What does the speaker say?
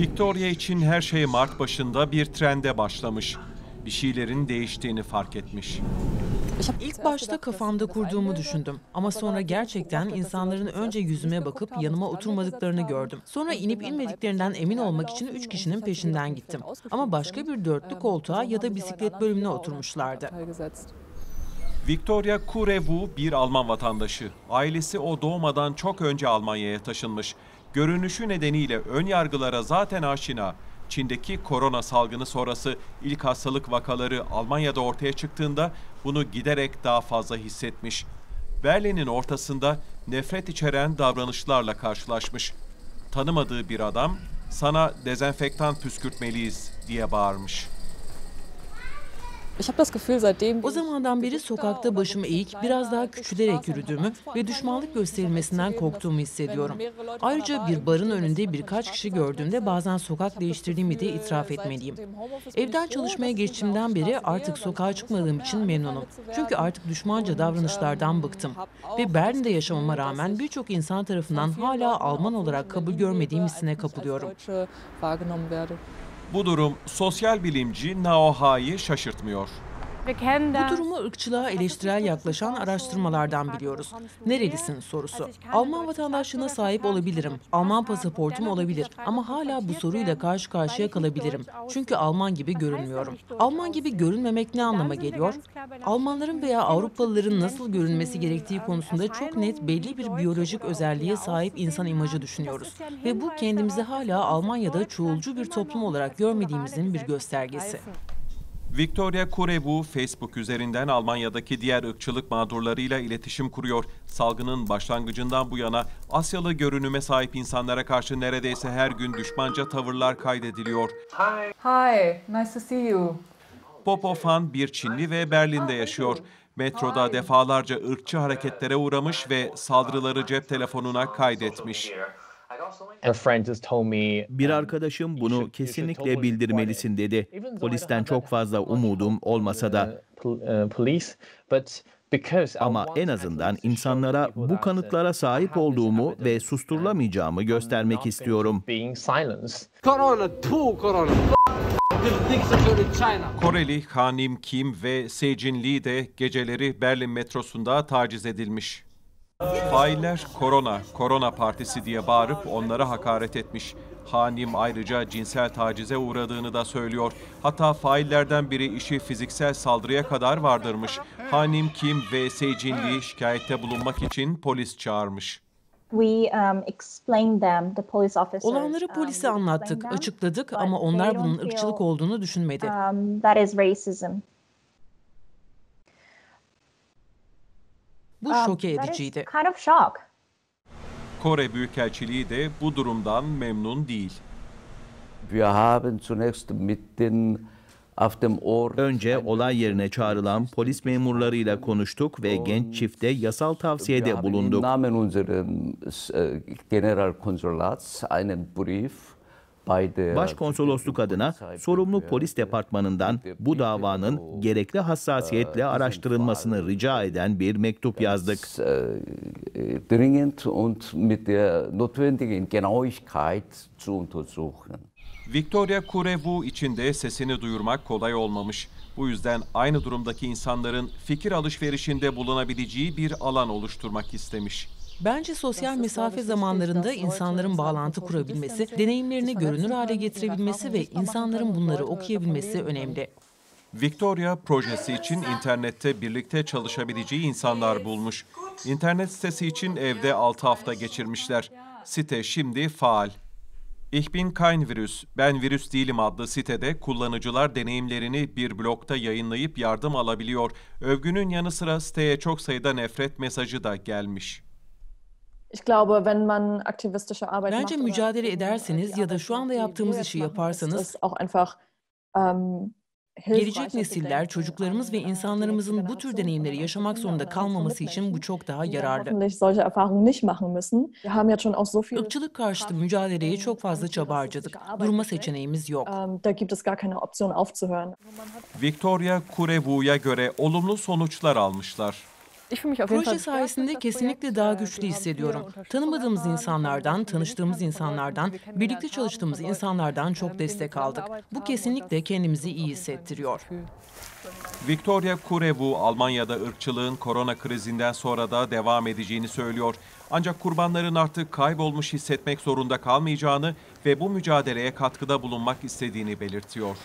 Victoria için her şey Mart başında bir trende başlamış. Bir şeylerin değiştiğini fark etmiş. İlk başta kafamda kurduğumu düşündüm. Ama sonra gerçekten insanların önce yüzüme bakıp yanıma oturmadıklarını gördüm. Sonra inip inmediklerinden emin olmak için 3 kişinin peşinden gittim. Ama başka bir dörtlü koltuğa ya da bisiklet bölümüne oturmuşlardı. Victoria Kure-Wu bir Alman vatandaşı. Ailesi o doğmadan çok önce Almanya'ya taşınmış. Görünüşü nedeniyle ön yargılara zaten aşina. Çin'deki korona salgını sonrası ilk hastalık vakaları Almanya'da ortaya çıktığında bunu giderek daha fazla hissetmiş. Berlin'in ortasında nefret içeren davranışlarla karşılaşmış. Tanımadığı bir adam "Sana dezenfektan püskürtmeliyiz" diye bağırmış. O zamandan beri sokakta başımı eğik, biraz daha küçülerek yürüdüğümü ve düşmanlık gösterilmesinden korktuğumu hissediyorum. Ayrıca bir barın önünde birkaç kişi gördüğümde bazen sokak değiştirdiğimi de itiraf etmeliyim. Evden çalışmaya geçtiğimden beri artık sokağa çıkmadığım için memnunum. Çünkü artık düşmanca davranışlardan bıktım. Ve Berlin'de yaşamama rağmen birçok insan tarafından hala Alman olarak kabul görmediğim hissine kapılıyorum. Bu durum sosyal bilimci Naoha'yı şaşırtmıyor. Bu durumu ırkçılığa eleştirel yaklaşan araştırmalardan biliyoruz. Nerelisin sorusu. Alman vatandaşlığına sahip olabilirim, Alman pasaportum olabilir ama hala bu soruyla karşı karşıya kalabilirim. Çünkü Alman gibi görünmüyorum. Alman gibi görünmemek ne anlama geliyor? Almanların veya Avrupalıların nasıl görünmesi gerektiği konusunda çok net belli bir biyolojik özelliğe sahip insan imajı düşünüyoruz. Ve bu kendimizi hala Almanya'da çoğulcu bir toplum olarak görmediğimizin bir göstergesi. Victoria Kure-Wu Facebook üzerinden Almanya'daki diğer ırkçılık mağdurlarıyla iletişim kuruyor. Salgının başlangıcından bu yana Asyalı görünüme sahip insanlara karşı neredeyse her gün düşmanca tavırlar kaydediliyor. Hi, nice to see you. Popofan bir Çinli ve Berlin'de yaşıyor. Metroda defalarca ırkçı hareketlere uğramış ve saldırıları cep telefonuna kaydetmiş. Bir arkadaşım bunu kesinlikle bildirmelisin dedi. Polisten çok fazla umudum olmasa da. Ama en azından insanlara bu kanıtlara sahip olduğumu ve susturulamayacağımı göstermek istiyorum. Koreli Hanim Kim ve Sejin Lee de geceleri Berlin metrosunda taciz edilmiş. Failler "Korona, Korona Partisi" diye bağırıp onlara hakaret etmiş. Hanim ayrıca cinsel tacize uğradığını da söylüyor. Hatta faillerden biri işi fiziksel saldırıya kadar vardırmış. Hanim Kim ve Sejin Lee şikayette bulunmak için polis çağırmış. Olanları polise anlattık, açıkladık ama onlar bunun ırkçılık olduğunu düşünmedi. Bu şoke ediciydi. Kore Büyükelçiliği de bu durumdan memnun değil. Önce olay yerine çağrılan polis memurlarıyla konuştuk ve genç çifte yasal tavsiyede bulunduk. Başkonsolosluk adına sorumlu polis departmanından bu davanın gerekli hassasiyetle araştırılmasını rica eden bir mektup yazdık. Victoria Kure-Wu için de sesini duyurmak kolay olmamış. Bu yüzden aynı durumdaki insanların fikir alışverişinde bulunabileceği bir alan oluşturmak istemiş. Bence sosyal mesafe zamanlarında insanların bağlantı kurabilmesi, deneyimlerini görünür hale getirebilmesi ve insanların bunları okuyabilmesi önemli. Victoria projesi için internette birlikte çalışabileceği insanlar bulmuş. İnternet sitesi için evde 6 hafta geçirmişler. Site şimdi faal. "Ich bin kein Virus, ben virüs değilim" adlı sitede kullanıcılar deneyimlerini bir blogda yayınlayıp yardım alabiliyor. Övgünün yanı sıra siteye çok sayıda nefret mesajı da gelmiş. Bence mücadele ederseniz ya da şu anda yaptığımız işi yaparsanız, gelecek nesiller, çocuklarımız ve insanlarımızın bu tür deneyimleri yaşamak zorunda kalmaması için bu çok daha yararlı. Irkçılık karşıtı mücadeleye çok fazla çaba harcadık. Durma seçeneğimiz yok. Victoria Kure-Wu'ya göre olumlu sonuçlar almışlar. Proje sayesinde kesinlikle daha güçlü hissediyorum. Tanımadığımız insanlardan, tanıştığımız insanlardan, birlikte çalıştığımız insanlardan çok destek aldık. Bu kesinlikle kendimizi iyi hissettiriyor. Victoria Kure-Wu, Almanya'da ırkçılığın korona krizinden sonra da devam edeceğini söylüyor. Ancak kurbanların artık kaybolmuş hissetmek zorunda kalmayacağını ve bu mücadeleye katkıda bulunmak istediğini belirtiyor.